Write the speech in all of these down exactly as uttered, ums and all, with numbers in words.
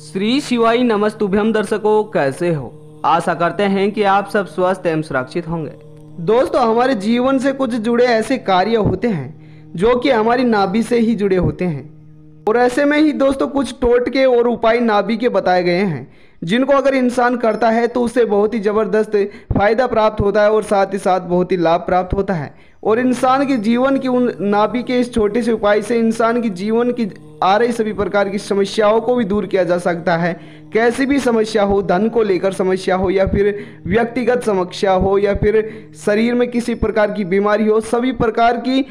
श्री शिवाय नमस्तुभ्यम दर्शकों, कैसे हो? आशा करते हैं कि आप सब स्वस्थ एवं सुरक्षित होंगे। दोस्तों, हमारे जीवन से कुछ जुड़े ऐसे कार्य होते हैं जो कि हमारी नाभि से ही जुड़े होते हैं, और ऐसे में ही दोस्तों कुछ टोटके और उपाय नाभि के बताए गए हैं जिनको अगर इंसान करता है तो उसे बहुत ही ज़बरदस्त फायदा प्राप्त होता है और साथ ही साथ बहुत ही लाभ प्राप्त होता है। और इंसान के जीवन की उन नाभि के इस छोटे से उपाय से इंसान की जीवन की आ रही सभी प्रकार की समस्याओं को भी दूर किया जा सकता है। कैसी भी समस्या हो, धन को लेकर समस्या हो या फिर व्यक्तिगत समस्या हो या फिर शरीर में किसी प्रकार की बीमारी हो, सभी प्रकार की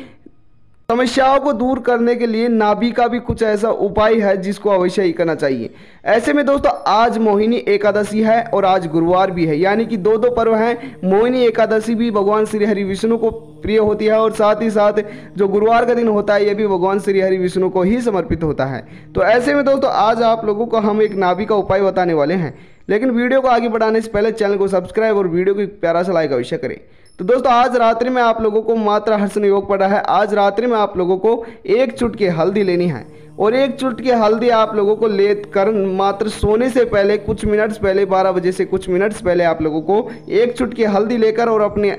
समस्याओं को दूर करने के लिए नाभि का भी कुछ ऐसा उपाय है जिसको अवश्य ही करना चाहिए। ऐसे में दोस्तों आज मोहिनी एकादशी है और आज गुरुवार भी है, यानी कि दो दो पर्व हैं। मोहिनी एकादशी भी भगवान श्री हरि विष्णु को प्रिय होती है और साथ ही साथ जो गुरुवार का दिन होता है यह भी भगवान श्री हरि विष्णु को ही समर्पित होता है। तो ऐसे में दोस्तों आज आप लोगों को हम एक नाभि का उपाय बताने वाले हैं, लेकिन वीडियो को आगे बढ़ाने से पहले चैनल को सब्सक्राइब और वीडियो को प्यारा सा लाइक अवश्य करें। तो दोस्तों आज रात्रि में आप लोगों को मात्र हर्षण योग पड़ा है। आज रात्रि में आप लोगों को एक चुटकी हल्दी लेनी है और एक चुटकी हल्दी आप लोगों को लेकर मात्र सोने से पहले कुछ मिनट्स पहले बारह बजे से कुछ मिनट्स पहले आप लोगों को एक चुटकी हल्दी लेकर और अपने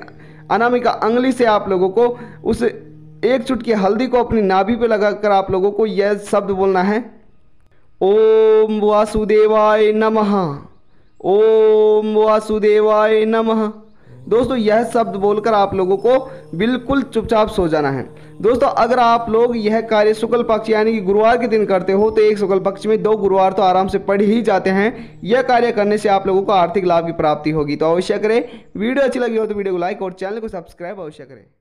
अनामिका अंगुली से आप लोगों को उस एक चुटकी हल्दी को अपनी नाभि पर लगाकर आप लोगों को यह शब्द बोलना है, ओम वासुदेवाय नमः, ओम वासुदेवाय नमः। दोस्तों यह शब्द बोलकर आप लोगों को बिल्कुल चुपचाप सो जाना है। दोस्तों अगर आप लोग यह कार्य शुक्ल पक्ष यानी कि गुरुवार के दिन करते हो तो एक शुक्ल पक्ष में दो गुरुवार तो आराम से पढ़ ही जाते हैं। यह कार्य करने से आप लोगों को आर्थिक लाभ की प्राप्ति होगी, तो अवश्य करें। वीडियो अच्छी लगी हो तो वीडियो को लाइक और चैनल को सब्सक्राइब अवश्य करें।